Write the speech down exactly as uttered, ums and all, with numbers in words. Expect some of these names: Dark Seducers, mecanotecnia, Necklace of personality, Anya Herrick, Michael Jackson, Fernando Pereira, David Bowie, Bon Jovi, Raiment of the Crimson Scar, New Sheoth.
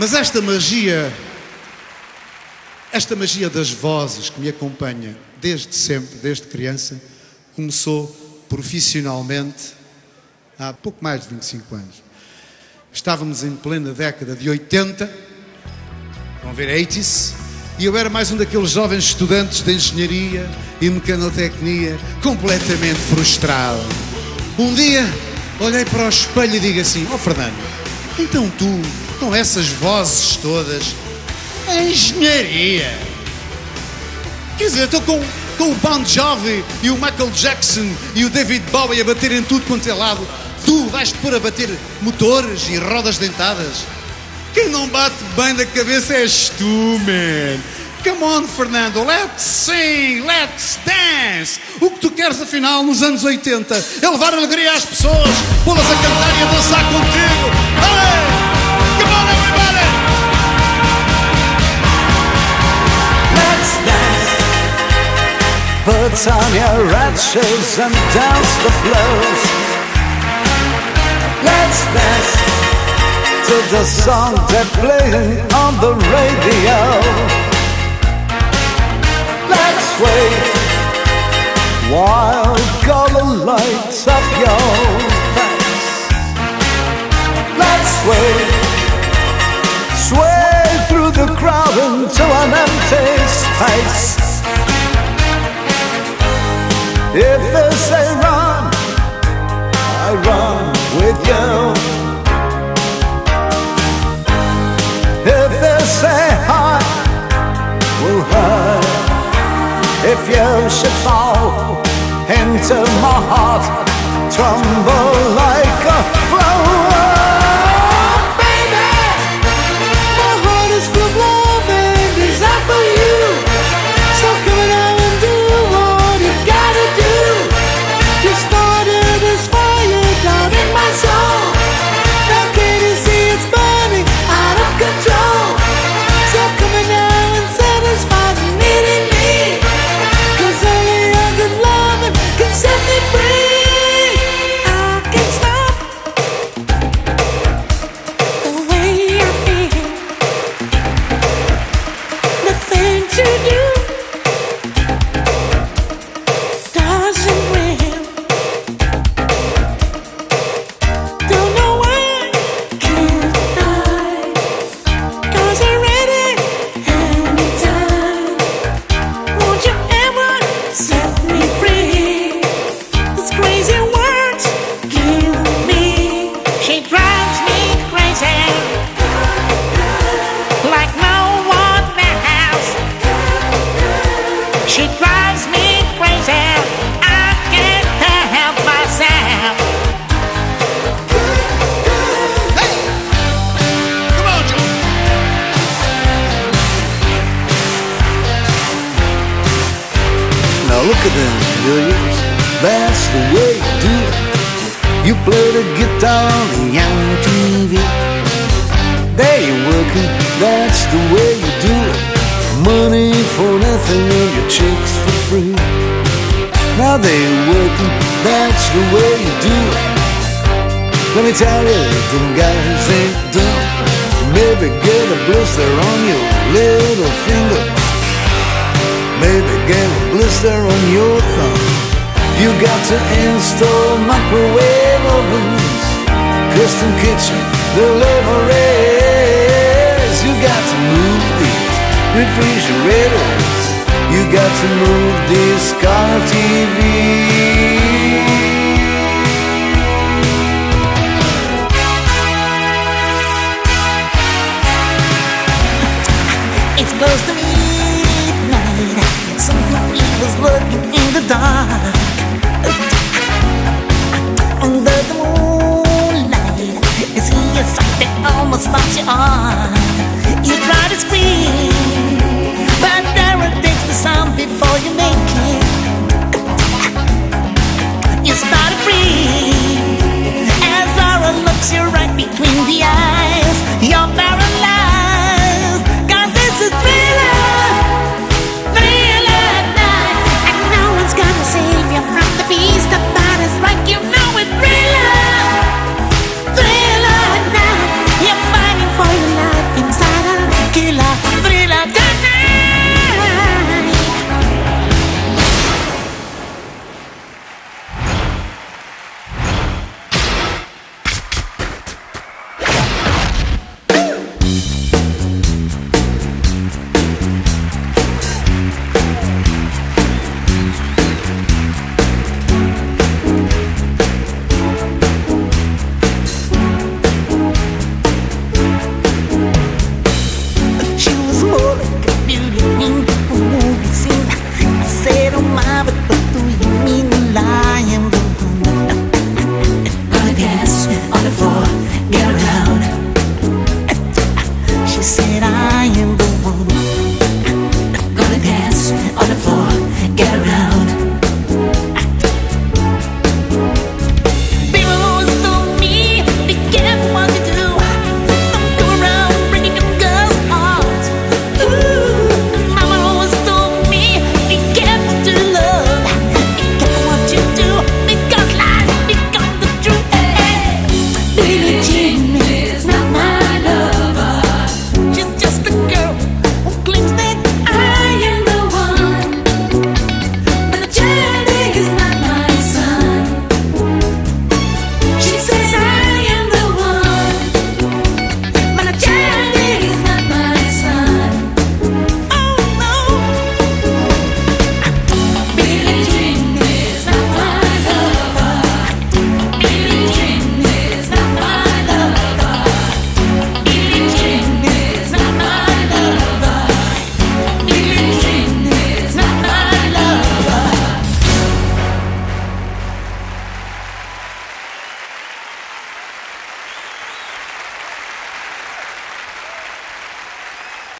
Mas esta magia, esta magia das vozes que me acompanha desde sempre, desde criança, começou profissionalmente há pouco mais de vinte e cinco anos. Estávamos em plena década de oitenta, vão ver oitenta, e eu era mais um daqueles jovens estudantes de engenharia e mecanotecnia completamente frustrado. Um dia olhei para o espelho e digo assim: ó Fernando, então tu, com essas vozes todas, a engenharia, quer dizer, estou com, com o Bon Jovi e o Michael Jackson e o David Bowie a bater em tudo quanto é lado, tu vais-te pôr a bater motores e rodas dentadas? Quem não bate bem da cabeça és tu, man. Come on, Fernando, let's sing, let's dance. O que tu queres, afinal, nos anos oitenta é levar alegria às pessoas, pô-las a cantar e a dançar contigo. Hey, come on, everybody. Let's dance. Put on your red shoes and dance the blues. Let's dance to the song they're playing on the radio. Let's wait while color lights up your face. Let's wait, sway through the crowd into an empty space. If they say run, I run with you. If they say hide, we'll hide. If you should fall into my heart, tremble like a flower. Baby, my heart is full of love and desire for you. So come on and do what you gotta do. You started this fire down in my soul. Now can't you see it's burning out of control? So come on now and satisfy the need in me. Set me free, I can't stop the way I feel. Nothing to do doesn't real. Don't know why can't I, 'cause I'm ready anytime. Won't you ever set me free? Crazy words kill me. She drives me crazy like no one else. She drives me crazy. I can't help myself. Hey, come on, Joe. Now look at them, will you? That's the way you do it. You play the guitar on the T V. There you're working, that's the way you do it. Money for nothing and your chicks for free. Now they're working, that's the way you do it. Let me tell you, them guys ain't dumb. Maybe get a blister on your little finger. Maybe get a blister on your thumb. You got to install microwave ovens, custom kitchen deliveries. You got to move these refrigerators. You got to move these car T Vs. It's close to midnight. Something evil's lurking in the dark. Under the moonlight, you see a sight that almost knocks you off. You try to scream, but there it takes the sound before you make it. You start to breathe as horror looks you right between the eyes. You're paralyzed, 'cause this is thriller, thriller night. And no one's gonna save you from the beast of bodies like you know. Thriller, thriller night. You're fighting for your life. será eu.